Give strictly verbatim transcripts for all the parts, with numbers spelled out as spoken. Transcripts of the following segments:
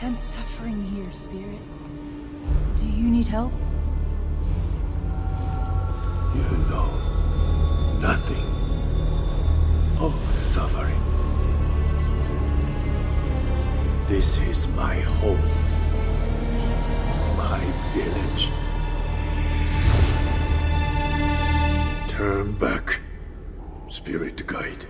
sense suffering here, Spirit. Do you need help? You know nothing of suffering. This is my home, my village. Turn back, Spirit Guide.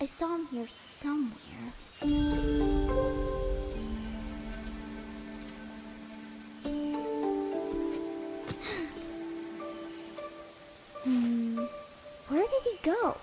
I saw him here somewhere. Hmm. Where did he go?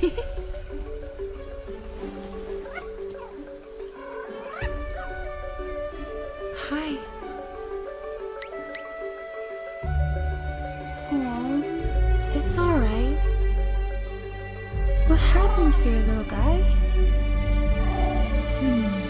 Hi. Oh, it's all right. What happened here, little guy? Hmm.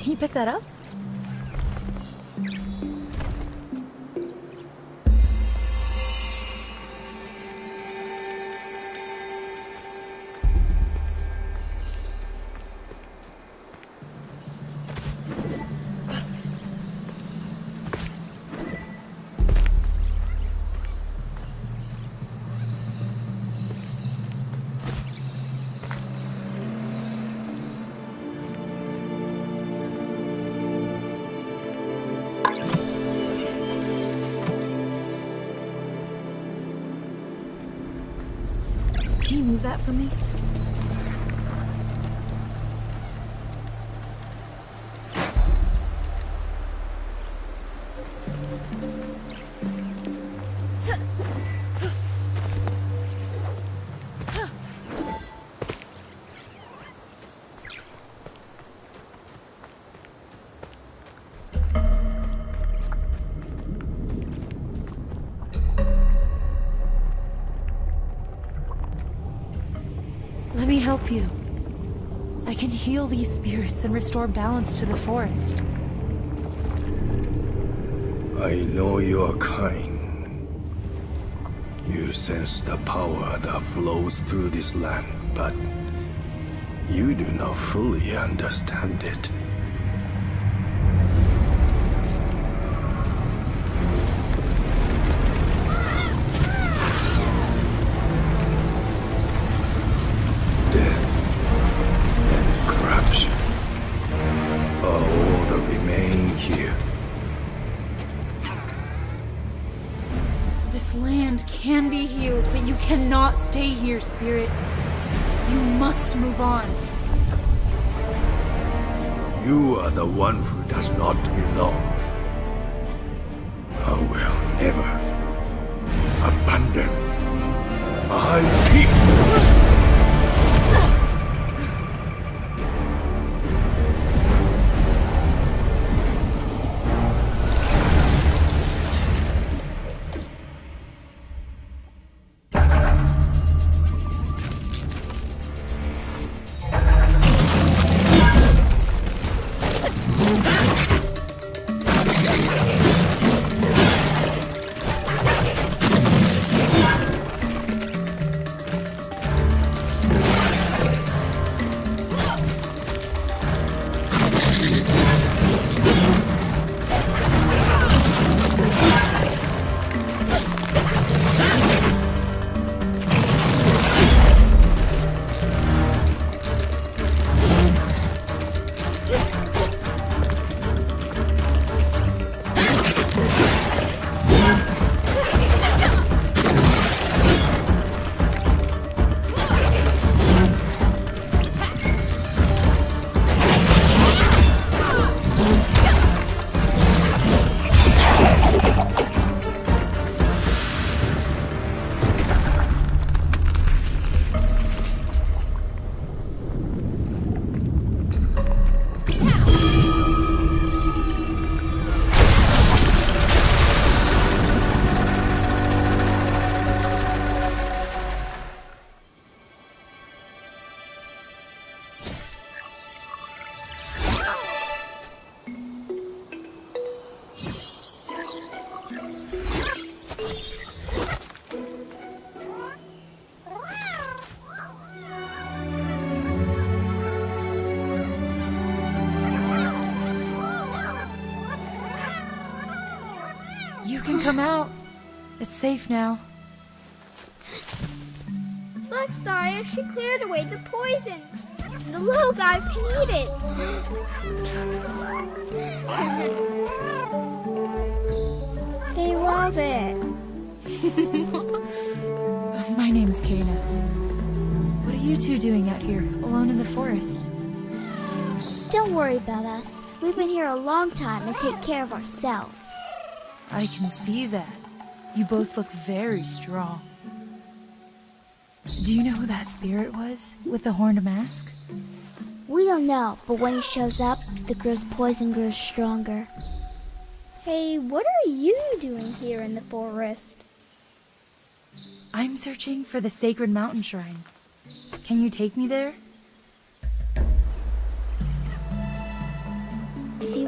Can you pick that up? That for me? Let me help you. I can heal these spirits and restore balance to the forest. I know you are kind. You sense the power that flows through this land, but you do not fully understand it. Stay here, spirit. You must move on. You are the one who does not belong. I will never abandon my people. Come out. It's safe now. Look, Saya, she cleared away the poison. The little guys can eat it. They love it. My name's Kena. What are you two doing out here, alone in the forest? Don't worry about us. We've been here a long time and take care of ourselves. I can see that. You both look very strong. Do you know who that spirit was, with the horned mask? We don't know, but when he shows up, the girl's poison grows stronger. Hey, what are you doing here in the forest? I'm searching for the sacred mountain shrine. Can you take me there?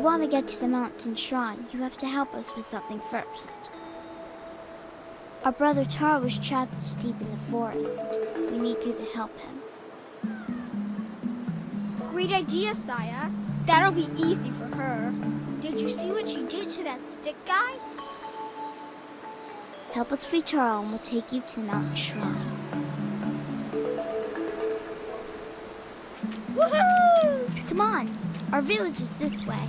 want to get to the mountain shrine, you have to help us with something first. Our brother Taro is trapped deep in the forest. We need you to help him. Great idea, Saya. That'll be easy for her. Did you see what she did to that stick guy? Help us free Taro and we'll take you to the mountain shrine. Woohoo! Come on, our village is this way.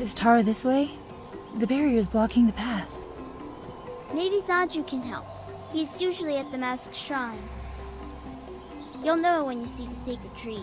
Is Taro this way? The barrier's blocking the path. Maybe Zaju can help. He's usually at the Masked Shrine. You'll know when you see the sacred trees.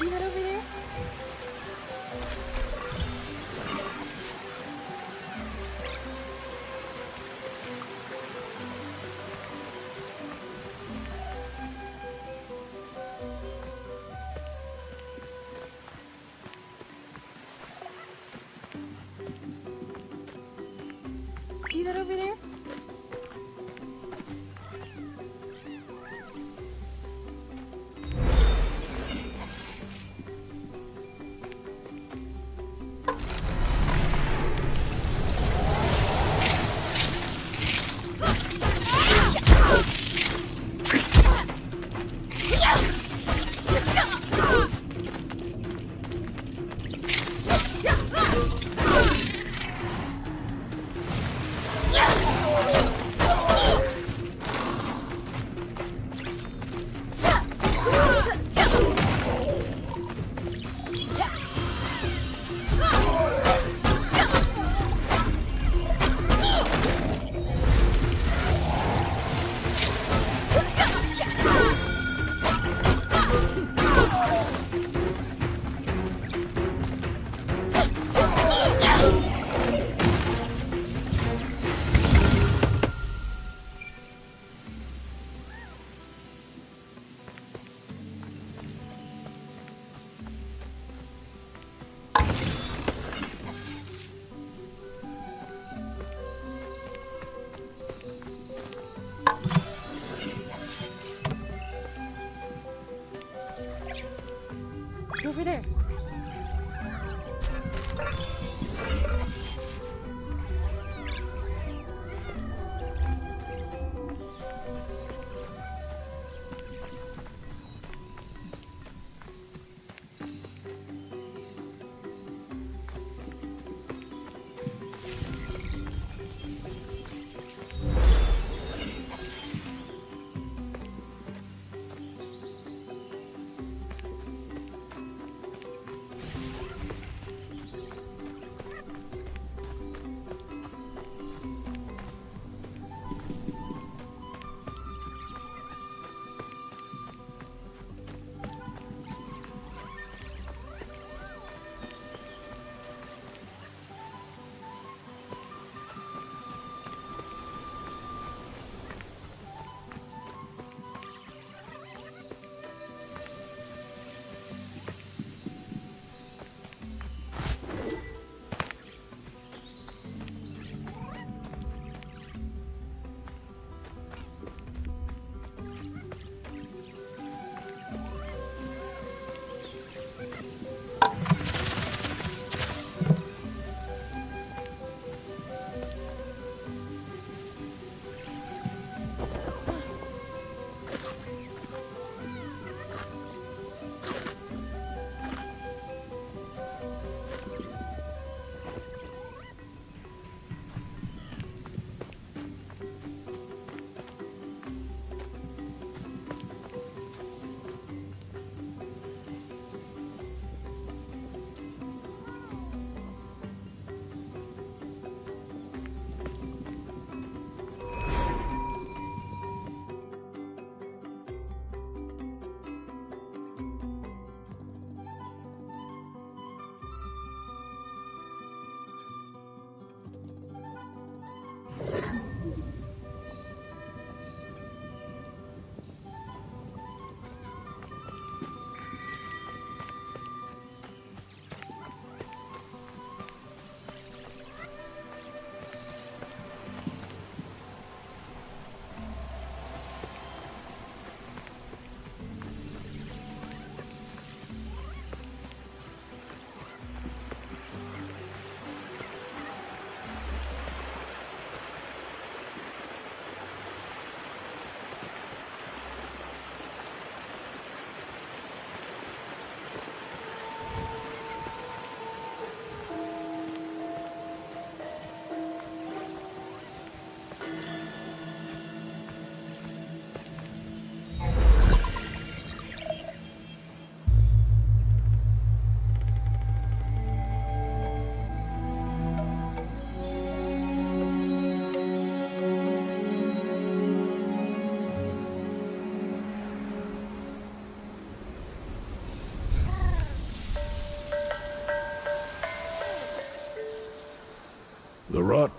See that over there? See that over there?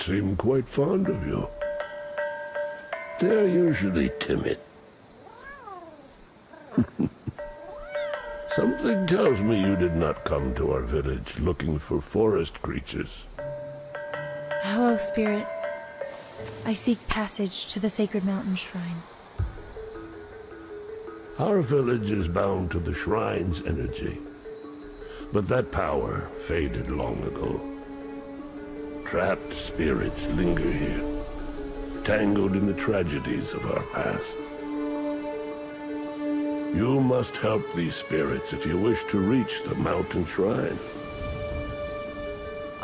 seem quite fond of you. They're usually timid. Something tells me you did not come to our village looking for forest creatures. Hello, Spirit. I seek passage to the sacred mountain shrine. Our village is bound to the shrine's energy, but that power faded long ago. Trapped spirits linger here, tangled in the tragedies of our past. You must help these spirits if you wish to reach the mountain shrine.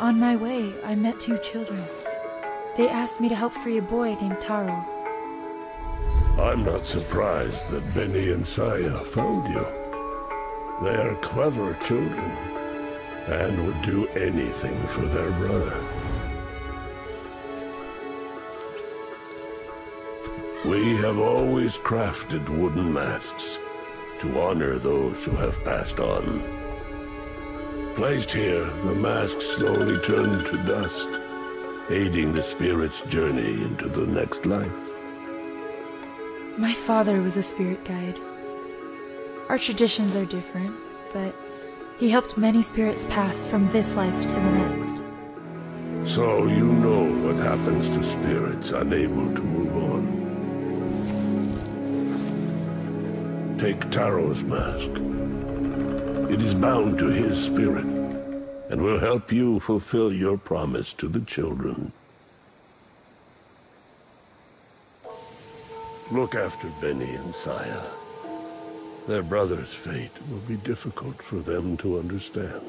On my way, I met two children. They asked me to help free a boy named Taro. I'm not surprised that Benny and Saya found you. They are clever children, and would do anything for their brother. We have always crafted wooden masks to honor those who have passed on. Placed here, the masks slowly turn to dust, aiding the spirit's journey into the next life. My father was a spirit guide. Our traditions are different, but he helped many spirits pass from this life to the next. So you know what happens to spirits unable to move on. Take Taro's mask. It is bound to his spirit, and will help you fulfill your promise to the children. Look after Benny and Saya. Their brother's fate will be difficult for them to understand.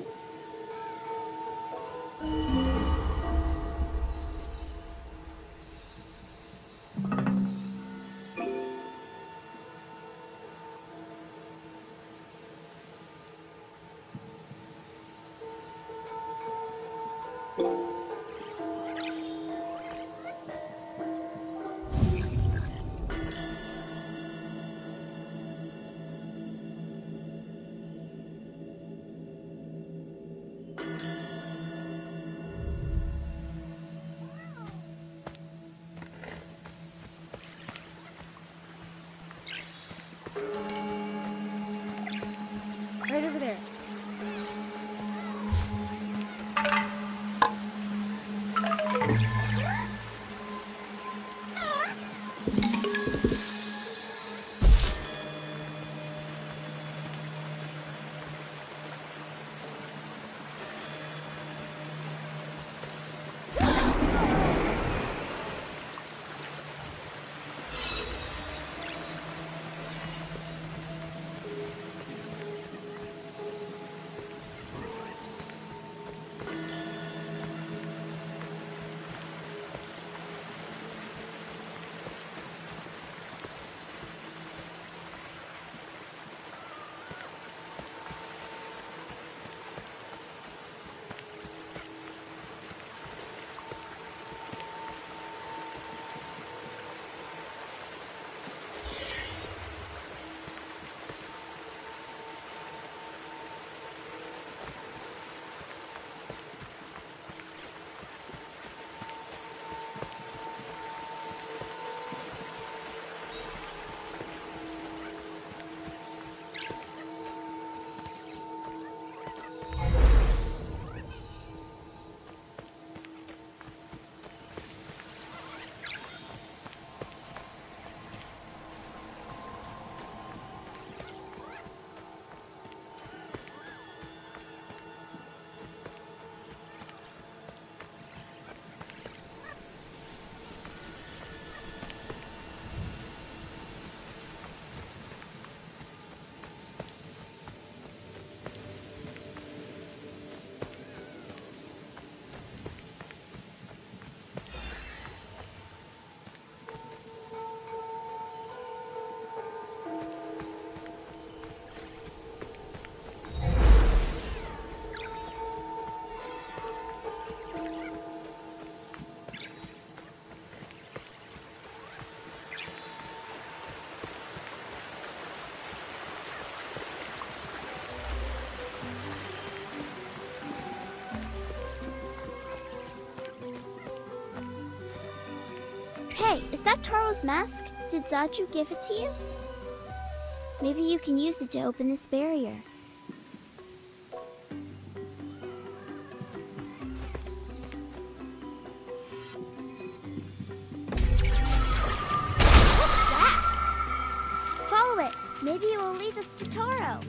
Hey, is that Taro's mask? Did Zaju give it to you? Maybe you can use it to open this barrier. What's that? Follow it. Maybe it will lead us to Taro.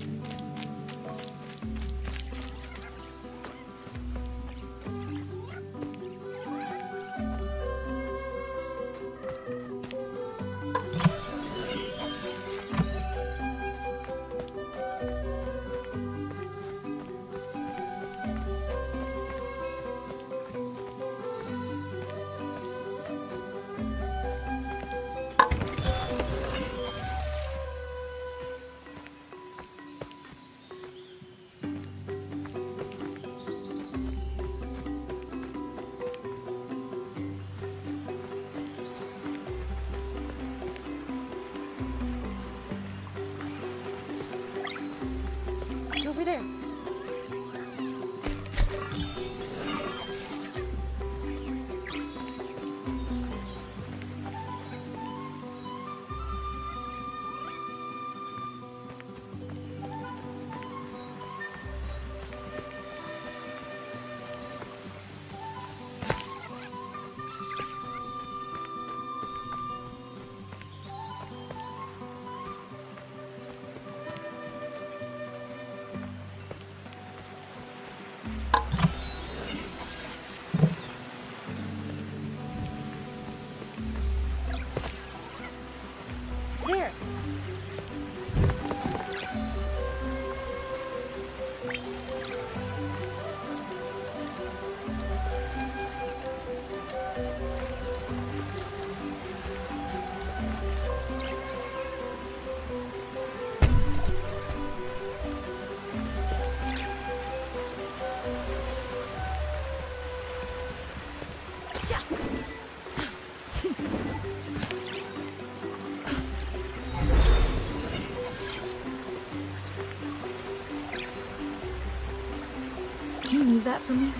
That for me?